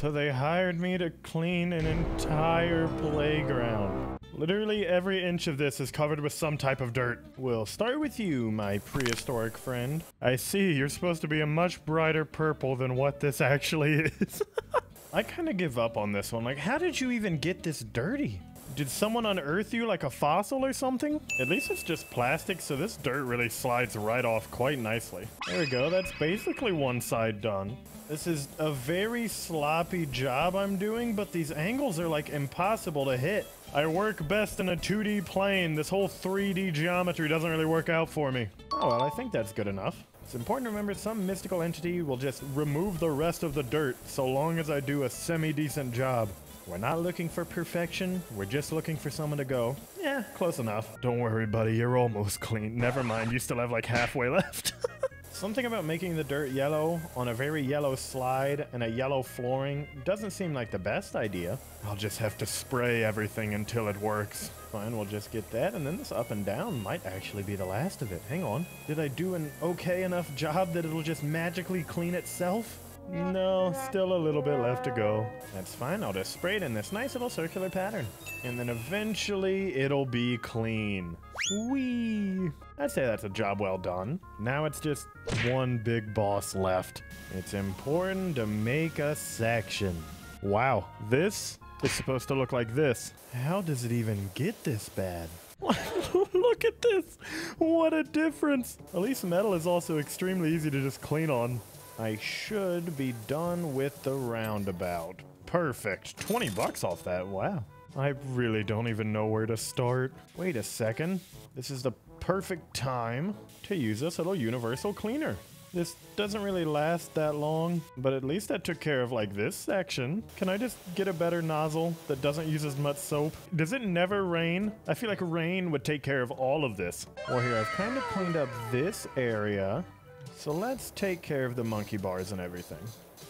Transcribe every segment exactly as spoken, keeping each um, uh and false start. So they hired me to clean an entire playground. Literally every inch of this is covered with some type of dirt. We'll start with you, my prehistoric friend. I see you're supposed to be a much brighter purple than what this actually is. I kind of give up on this one. Like, how did you even get this dirty? Did someone unearth you like a fossil or something? At least it's just plastic, so this dirt really slides right off quite nicely. There we go. That's basically one side done. This is a very sloppy job I'm doing, but these angles are like impossible to hit. I work best in a two D plane. This whole three D geometry doesn't really work out for me. Oh, well, I think that's good enough. It's important to remember some mystical entity will just remove the rest of the dirt so long as I do a semi-decent job. We're not looking for perfection, we're just looking for someone to go, yeah, close enough. Don't worry, buddy, you're almost clean. Never mind, you still have like halfway left. Something about making the dirt yellow on a very yellow slide and a yellow flooring doesn't seem like the best idea. I'll just have to spray everything until it works. Fine, we'll just get that, and then this up and down might actually be the last of it. Hang on. Did I do an okay enough job that it'll just magically clean itself? No, still a little bit left to go. That's fine, I'll just spray it in this nice little circular pattern. And then eventually it'll be clean. Whee! I'd say that's a job well done. Now it's just one big boss left. It's important to make a section. Wow, this is supposed to look like this. How does it even get this bad? Look at this! What a difference! At least metal is also extremely easy to just clean on. I should be done with the roundabout. Perfect. twenty bucks off that. Wow. I really don't even know where to start. Wait a second. This is the perfect time to use this little universal cleaner. This doesn't really last that long, but at least that took care of like this section. Can I just get a better nozzle that doesn't use as much soap? Does it never rain? I feel like rain would take care of all of this. Well, here, I've kind of cleaned up this area. So let's take care of the monkey bars and everything.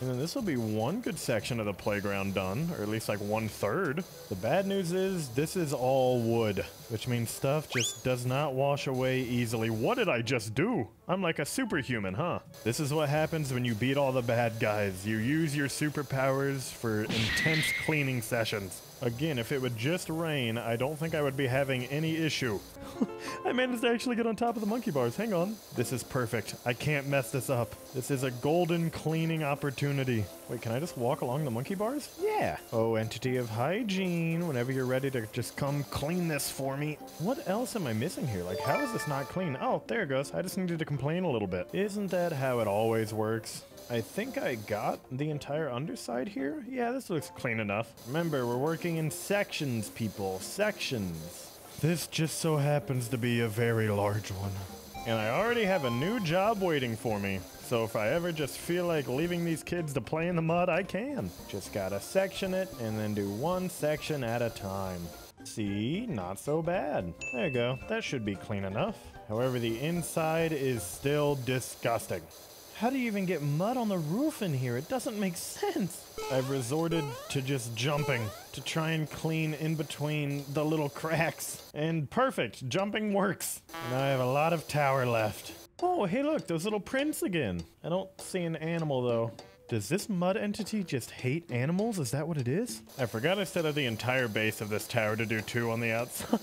And then this will be one good section of the playground done, or at least like one third. The bad news is this is all wood, which means stuff just does not wash away easily. What did I just do? I'm like a superhuman, huh? This is what happens when you beat all the bad guys. You use your superpowers for intense cleaning sessions. Again, if it would just rain, I don't think I would be having any issue. I managed to actually get on top of the monkey bars. Hang on. This is perfect. I can't mess this up. This is a golden cleaning opportunity. Wait, can I just walk along the monkey bars? Yeah. Oh, entity of hygiene, whenever you're ready to just come clean this for me. What else am I missing here? Like, how is this not clean? Oh, there it goes. I just needed to complain a little bit. Isn't that how it always works? I think I got the entire underside here. Yeah, this looks clean enough. Remember, we're working in sections, people. Sections. This just so happens to be a very large one. And I already have a new job waiting for me. So if I ever just feel like leaving these kids to play in the mud, I can. Just gotta section it and then do one section at a time. See, not so bad. There you go. That should be clean enough. However, the inside is still disgusting. How do you even get mud on the roof in here? It doesn't make sense. I've resorted to just jumping to try and clean in between the little cracks. And perfect, jumping works. Now I have a lot of tower left. Oh, hey look, those little prints again. I don't see an animal though. Does this mud entity just hate animals? Is that what it is? I forgot I set up the entire base of this tower to do two on the outside.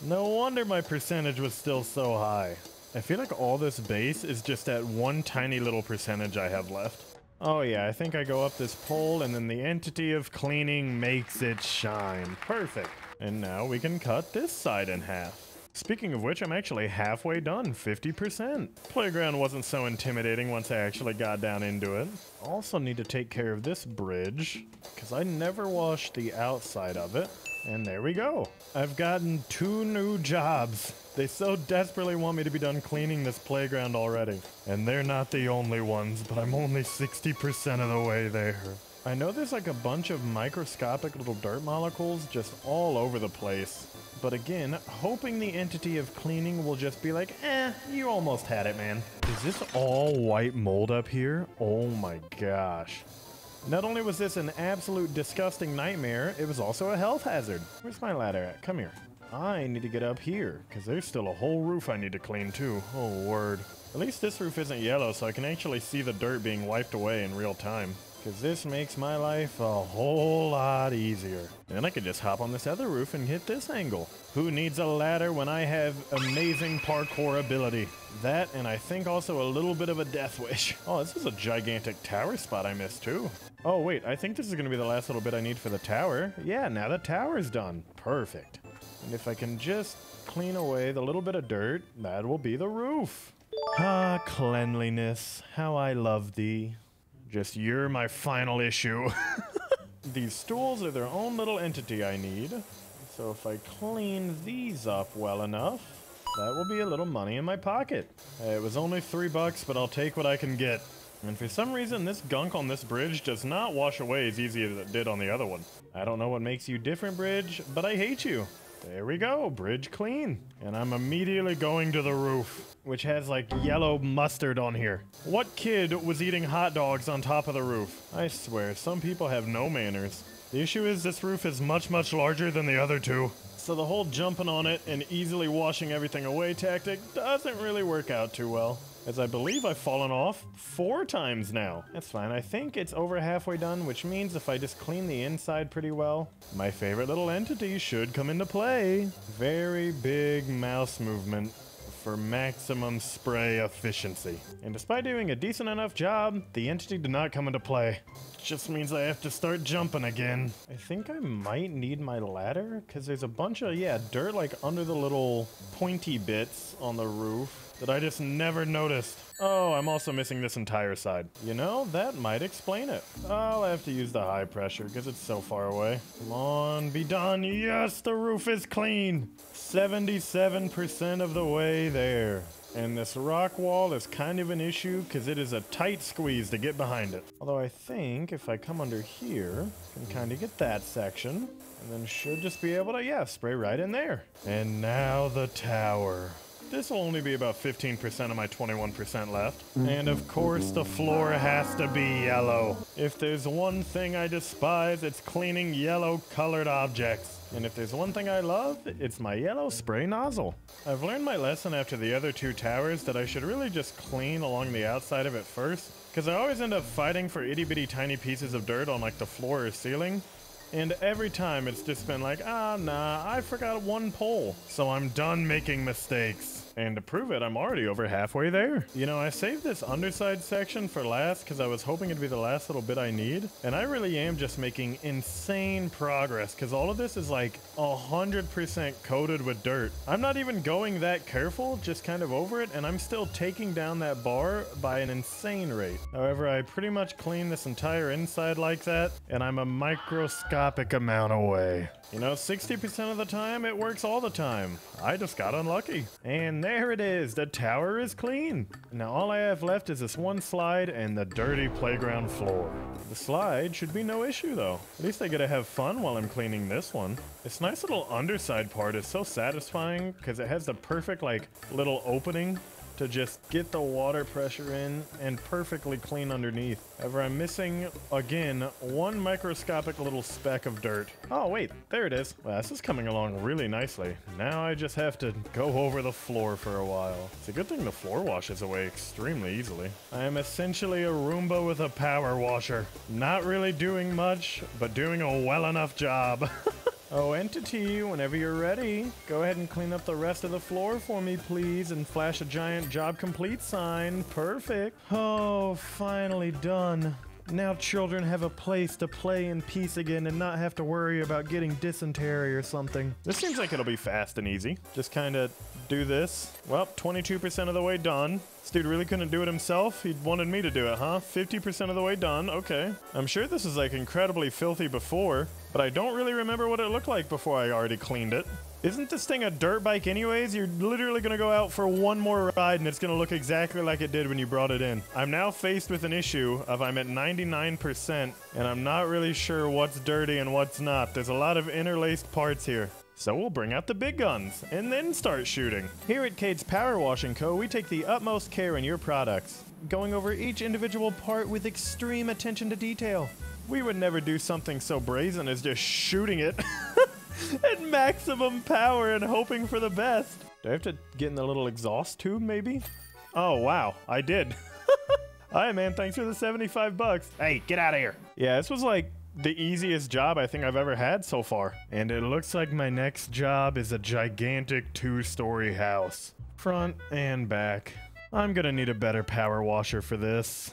No wonder my percentage was still so high. I feel like all this base is just at one tiny little percentage I have left. Oh yeah, I think I go up this pole and then the entity of cleaning makes it shine. Perfect. And now we can cut this side in half. Speaking of which, I'm actually halfway done, fifty percent. Playground wasn't so intimidating once I actually got down into it. Also need to take care of this bridge, because I never washed the outside of it. And there we go. I've gotten two new jobs. They so desperately want me to be done cleaning this playground already. And they're not the only ones, but I'm only sixty percent of the way there. I know there's like a bunch of microscopic little dirt molecules just all over the place. But again, hoping the entity of cleaning will just be like, eh, you almost had it, man. Is this all white mold up here? Oh my gosh. Not only was this an absolute disgusting nightmare, it was also a health hazard. Where's my ladder at? Come here. I need to get up here, because there's still a whole roof I need to clean too. Oh, word. At least this roof isn't yellow, so I can actually see the dirt being wiped away in real time. because this makes my life a whole lot easier. And then I can just hop on this other roof and hit this angle. Who needs a ladder when I have amazing parkour ability? That, and I think also a little bit of a death wish. Oh, this is a gigantic tower spot I missed too. Oh wait, I think this is gonna be the last little bit I need for the tower. Yeah, now the tower's done. Perfect. And if I can just clean away the little bit of dirt, that will be the roof. Ah, cleanliness, how I love thee. Just you're my final issue. These stools are their own little entity I need. So if I clean these up well enough, that will be a little money in my pocket. It was only three bucks, but I'll take what I can get. And for some reason, this gunk on this bridge does not wash away as easy as it did on the other one. I don't know what makes you different, bridge, but I hate you. There we go, bridge clean. And I'm immediately going to the roof, which has like yellow mustard on here. What kid was eating hot dogs on top of the roof? I swear, some people have no manners. The issue is this roof is much, much larger than the other two. So the whole jumping on it and easily washing everything away tactic doesn't really work out too well, as I believe I've fallen off four times now. That's fine. I think it's over halfway done, which means if I just clean the inside pretty well, my favorite little entity should come into play. Very big mouse movement for maximum spray efficiency. And despite doing a decent enough job, the entity did not come into play. Just means I have to start jumping again. I think I might need my ladder, because there's a bunch of, yeah, dirt like under the little pointy bits on the roof that I just never noticed. Oh, I'm also missing this entire side. You know, that might explain it. I'll have to use the high pressure because it's so far away. Come on, be done. Yes, the roof is clean. seventy-seven percent of the way there. And this rock wall is kind of an issue because it is a tight squeeze to get behind it. Although I think if I come under here, I can kind of get that section. And then should just be able to, yeah, spray right in there. And now the tower. This will only be about fifteen percent of my twenty-one percent left. And of course the floor has to be yellow. If there's one thing I despise, it's cleaning yellow colored objects. And if there's one thing I love, it's my yellow spray nozzle. I've learned my lesson after the other two towers that I should really just clean along the outside of it first, because I always end up fighting for itty bitty tiny pieces of dirt on like the floor or ceiling. And every time it's just been like, ah, nah, I forgot one pole. So I'm done making mistakes. And to prove it, I'm already over halfway there. You know, I saved this underside section for last because I was hoping it'd be the last little bit I need. And I really am just making insane progress because all of this is like one hundred percent coated with dirt. I'm not even going that careful, just kind of over it. And I'm still taking down that bar by an insane rate. However, I pretty much cleaned this entire inside like that. And I'm a microscopic amount away. You know, sixty percent of the time, it works all the time. I just got unlucky. And there it is. The tower is clean. Now all I have left is this one slide and the dirty playground floor. The slide should be no issue, though. At least I get to have fun while I'm cleaning this one. This nice little underside part is so satisfying because it has the perfect, like, little opening to just get the water pressure in and perfectly clean underneath. However, I'm missing, again, one microscopic little speck of dirt. Oh, wait, there it is. Well, this is coming along really nicely. Now I just have to go over the floor for a while. It's a good thing the floor washes away extremely easily. I am essentially a Roomba with a power washer. Not really doing much, but doing a well enough job. Oh, entity, whenever you're ready, go ahead and clean up the rest of the floor for me, please, and flash a giant job complete sign. Perfect. Oh, finally done. Now children have a place to play in peace again and not have to worry about getting dysentery or something. This seems like it'll be fast and easy. Just kind of do this. Well, twenty-two percent of the way done. This dude really couldn't do it himself. He wanted me to do it, huh? fifty percent of the way done. Okay. I'm sure this is like incredibly filthy before, but I don't really remember what it looked like before I already cleaned it. Isn't this thing a dirt bike anyways? You're literally gonna go out for one more ride and it's gonna look exactly like it did when you brought it in. I'm now faced with an issue of I'm at ninety-nine percent and I'm not really sure what's dirty and what's not. There's a lot of interlaced parts here. So we'll bring out the big guns and then start shooting. Here at Cade's Power Washing Co., we take the utmost care in your products, going over each individual part with extreme attention to detail. We would never do something so brazen as just shooting it. At maximum power and hoping for the best. Do I have to get in the little exhaust tube, maybe? Oh, wow, I did. All right, man, thanks for the seventy-five bucks. Hey, get out of here. Yeah, this was like the easiest job I think I've ever had so far. And it looks like my next job is a gigantic two-story house. Front and back. I'm gonna need a better power washer for this.